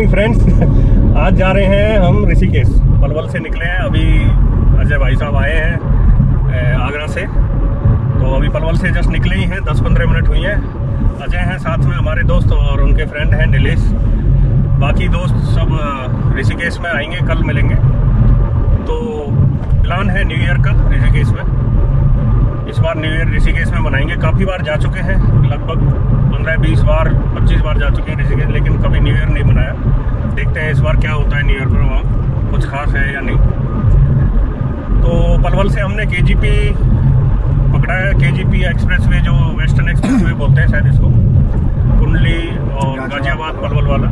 Morning friends. आज जा रहे हैं हम ऋषिकेश, पलवल से निकले हैं। अभी अजय भाई साहब आए हैं आगरा से, तो अभी पलवल से जस्ट निकले ही हैं, 10-15 मिनट हुई हैं। अजय हैं साथ में हमारे दोस्त और उनके फ्रेंड हैं नीलेश, बाकी दोस्त सब ऋषिकेश में आएंगे, कल मिलेंगे। तो प्लान है न्यू ईयर का ऋषिकेश में, इस बार न्यू ईयर ऋषिकेश में मनाएंगे। काफ़ी बार जा चुके हैं, लगभग 15-20 बार 25 बार जा चुके हैं ऋषिकेश, लेकिन कभी न्यू ईयर नहीं मनाया। देखते हैं इस बार क्या होता है न्यू ईयर पर, वहाँ कुछ खास है या नहीं। तो पलवल से हमने केजीपी पकड़ा है, केजीपी एक्सप्रेसवे, जो वेस्टर्न एक्सप्रेसवे बोलते हैं शायद इसको, कुंडली और गाजियाबाद पलवल वाला।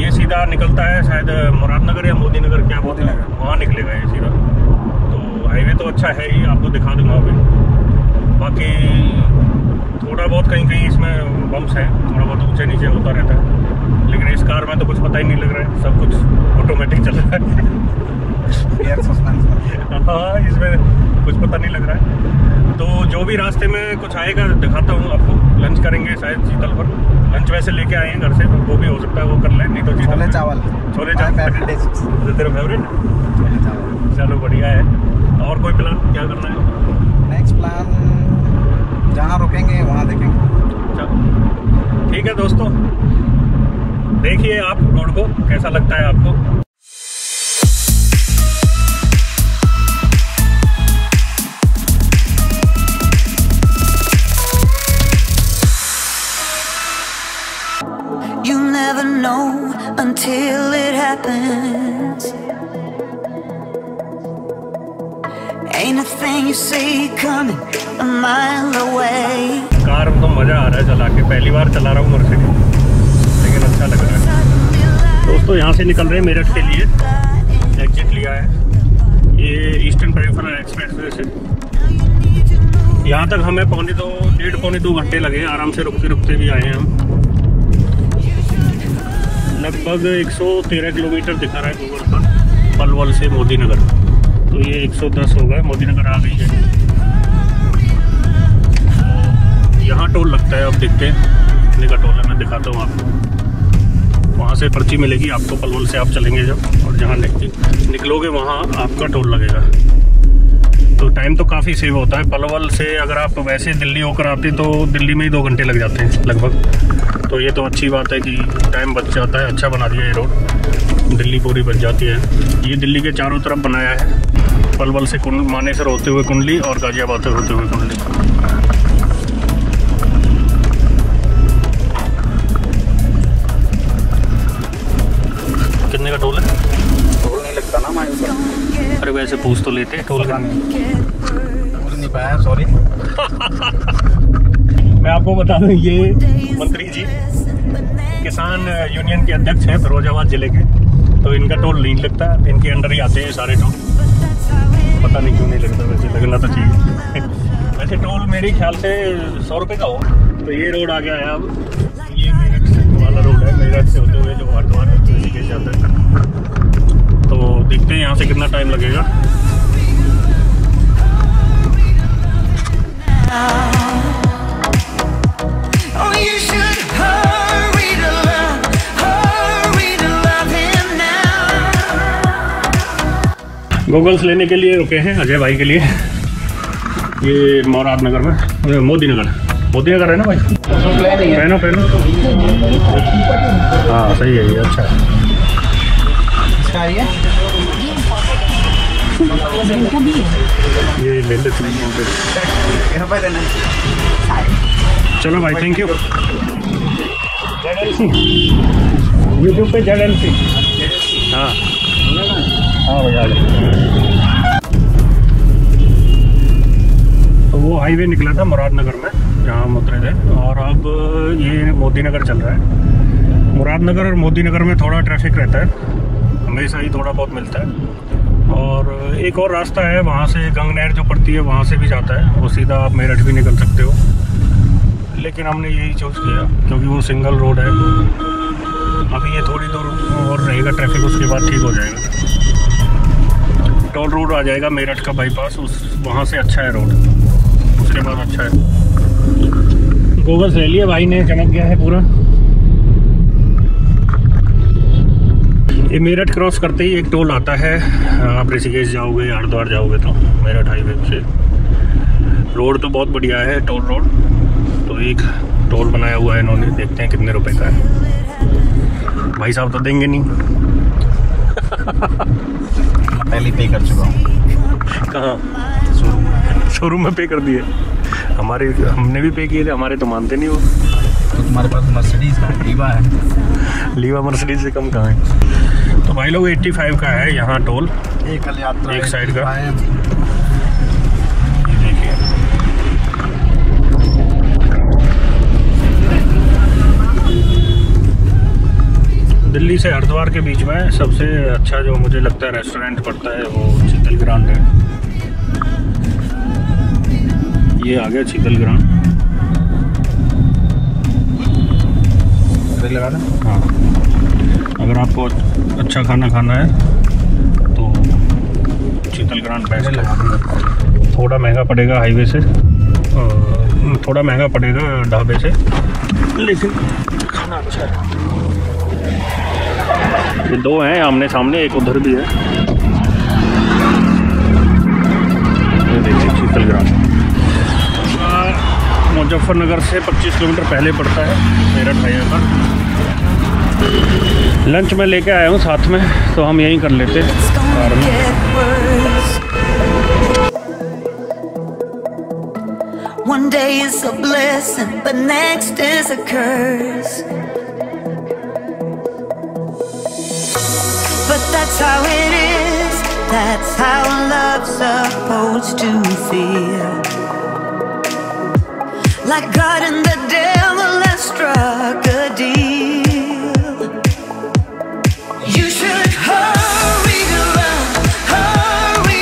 ये सीधा निकलता है शायद मुरादनगर या मोदी नगर, क्या बोलते हैं, वहाँ निकलेगा ये सीधा। तो हाईवे तो अच्छा है ही, आपको दिखा दूँगा अभी। बाकी थोड़ा बहुत कहीं कहीं इसमें बम्प्स हैं, थोड़ा बहुत ऊंचे नीचे होता रहता है, लेकिन इस कार में तो कुछ पता ही नहीं लग रहा है, सब कुछ ऑटोमेटिक चल रहा है। हाँ, इसमें कुछ पता नहीं लग रहा है। तो जो भी रास्ते में कुछ आएगा दिखाता हूँ आपको। लंच करेंगे शायद चीतल पर, लंच वैसे लेके आए हैं घर से, तो वो भी हो सकता है वो कर लें, नहीं तो चीतल चावल, छोले चावल तेरा फेवरेट। चलो बढ़िया है। और कोई प्लान क्या करना है? नेक्स्ट प्लान जहाँ रुकेंगे वहाँ देखेंगे। ठीक है दोस्तों, देखिए आप रोड को कैसा लगता है आपको। You never know until it happens. Ain't a thing you see coming a mile away. Car में तो मज़ा आ रहा है चला के, पहली बार चला रहा हूँ मर्सिडीज, लेकिन अच्छा लग रहा है। दोस्तों यहाँ से निकल रहे हैं मेरठ के लिए, एग्जिट लिया है ये ईस्टर्न पेरिफेरल एक्सप्रेसवे से। यहाँ तक हमें पौने दो घंटे लगे, आराम से रुकते भी आए हैं हम। लगभग 113 किलोमीटर दिखा रहा है गूगल पर, पलवल से मोदी नगर। तो ये 110 होगा, मोदी नगर आ गई है। यहाँ टोल लगता है, अब देखते हैं कितने का टोल है, मैं दिखाता हूँ आपको। वहाँ से पर्ची मिलेगी आपको, पलवल से आप चलेंगे जब, और जहाँ निकलोगे वहाँ आपका टोल लगेगा। तो टाइम तो काफ़ी सेव होता है। पलवल से अगर आप वैसे दिल्ली होकर आते तो दिल्ली में ही 2 घंटे लग जाते हैं लगभग। तो ये तो अच्छी बात है कि टाइम बच जाता है, अच्छा बना दिया ये रोड, दिल्ली पूरी बच जाती है। ये दिल्ली के चारों तरफ बनाया है, पलवल से मानेसर होते हुए कुंडली और गाजियाबाद से होते हुए कुंडली। कितने का टोल है? टोल नहीं लगता ना हमारे ऊपर। अरे वैसे पूछ तो लेते, टोल का नहीं पाया, सॉरी। मैं आपको बता दूं, ये मंत्री जी किसान यूनियन के अध्यक्ष हैं फिरोजाबाद जिले के, तो इनका टोल नहीं लगता, इनके अंडर ही आते हैं सारे टोल। पता नहीं क्यों नहीं लगता, वैसे लगना तो चाहिए। वैसे टोल मेरे ख्याल से 100 रुपये का हो। तो ये रोड आ गया है अब, ये मेरठ वाला रोड है, मेरठ से होते हुए जो हरिद्वार ऋषिकेश जाता है। तो देखते हैं यहाँ से कितना टाइम लगेगा। गूगल्स लेने के लिए रुके हैं अजय भाई के लिए, ये मुरादनगर में, मोदी नगर है ना भाई, पहनो। हाँ सही है ये, अच्छा है। ये चलो भाई, थैंक यू। यूट्यूब पे ZLC। हाँ भैया। तो वो हाईवे निकला था मुरादनगर में, जहाँ हम उतरे थे, और अब ये मोदी नगर चल रहा है। मुरादनगर और मोदी नगर में थोड़ा ट्रैफिक रहता है हमेशा ही, थोड़ा बहुत मिलता है। और एक और रास्ता है वहाँ से, गंगनैर जो पड़ती है वहाँ से भी जाता है, वो सीधा आप मेरठ भी निकल सकते हो, लेकिन हमने यही चूज़ किया क्योंकि वो सिंगल रोड है। अभी ये थोड़ी दूर और रहेगा ट्रैफिक, उसके बाद ठीक हो जाएगा। टोल रोड आ जाएगा मेरठ का बाईपास, उस वहाँ से अच्छा है रोड, उसके बाद अच्छा है। गोगल्स ले लिए भाई ने, चमक गया है पूरा। ये मेरठ क्रॉस करते ही एक टोल आता है, आप ऋषिकेश जाओगे हरिद्वार जाओगे तो मेरठ हाईवे से। रोड तो बहुत बढ़िया है, टोल रोड तो एक टोल बनाया हुआ है इन्होंने, देखते हैं कितने रुपए का है। भाई साहब तो देंगे नहीं पहले पे कर चुका हूँ। कहाँ? शोरूम में पे कर दिए। हमारे हमने भी पे किए थे, हमारे तो मानते नहीं वो। तो तुम्हारे पास मर्सिडीज का लीवा है, लीवा मर्सिडीज से कम कहाँ है। तो भाई लोग 85 का है यहाँ टोल, एक यात्रा एक साइड का। देखिए दिल्ली से हरिद्वार के बीच में सबसे अच्छा जो मुझे लगता है रेस्टोरेंट पड़ता है वो चीतल ग्रांड है। ये आ गया चीतल ग्रांड। हाँ, अगर आपको अच्छा खाना खाना है तो चीतल ग्रांड बेस्ट है। थोड़ा महंगा पड़ेगा हाईवे से, थोड़ा महंगा पड़ेगा ढाबे से, लेकिन खाना अच्छा है। ये दो हैं आमने सामने, एक उधर भी है। ये देखिए चीतल ग्रांड। मुजफ्फरनगर से 25 किलोमीटर पहले पड़ता है मेरठ हाईवे पर। लंच में लेके आया हूँ साथ में, तो हम यहीं कर लेते कार में। One day is a blessing, the next is a curse. But that's how it is, that's how love's supposed to feel. Like God and the devil have struck a deal. You should hurry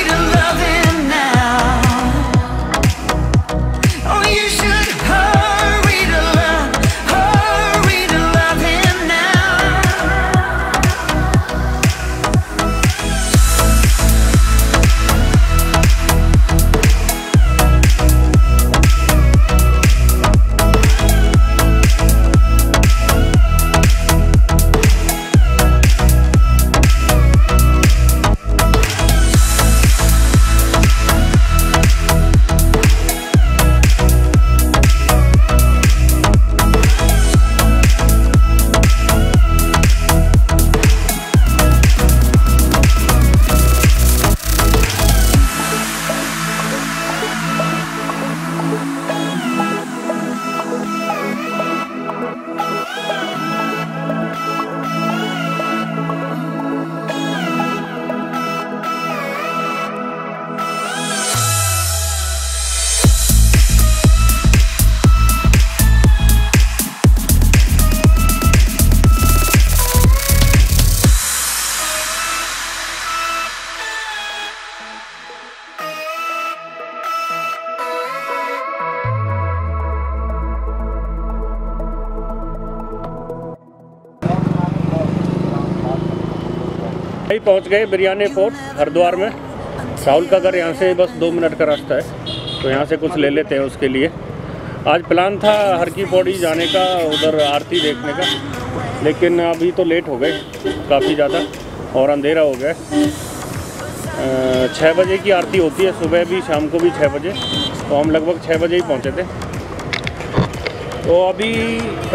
to love him now. Oh, you should hurry to love him now. पहुंच गए biryani fort Haridwar में। राहुल का घर यहाँ से बस 2 minute का रास्ता है, तो यहाँ से कुछ ले लेते हैं उसके लिए। आज प्लान था हरकी की पौड़ी जाने का, उधर आरती देखने का, लेकिन अभी तो लेट हो गए काफ़ी ज़्यादा और अंधेरा हो गया। 6 बजे की आरती होती है, सुबह भी शाम को भी 6 बजे, तो हम लगभग 6 बजे ही पहुँचे थे। तो अभी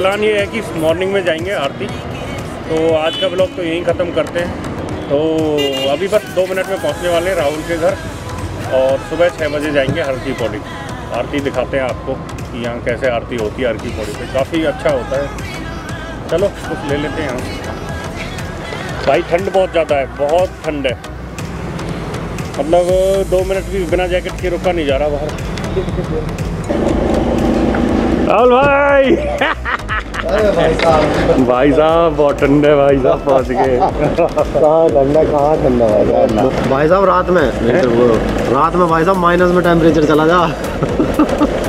प्लान ये है कि मॉर्निंग में जाएंगे आरती। तो आज का ब्लॉग तो यहीं ख़त्म करते हैं। तो अभी बस 2 मिनट में पहुंचने वाले राहुल के घर और सुबह 6 बजे जाएंगे हरकी पौड़ी। आरती दिखाते हैं आपको कि यहाँ कैसे आरती होती है हरकी पौड़ी पे, काफ़ी अच्छा होता है। चलो कुछ ले लेते हैं हम। भाई ठंड बहुत ज़्यादा है, बहुत ठंड है, मतलब 2 मिनट भी बिना जैकेट के रुका नहीं जा रहा बाहर। राहुल भाई भाई साहब बहुत ठंड है भाई साहब, पहुँच गए। कहाँ ठंडा भाई साहब, रात में भाई साहब माइनस में टेम्परेचर चला जा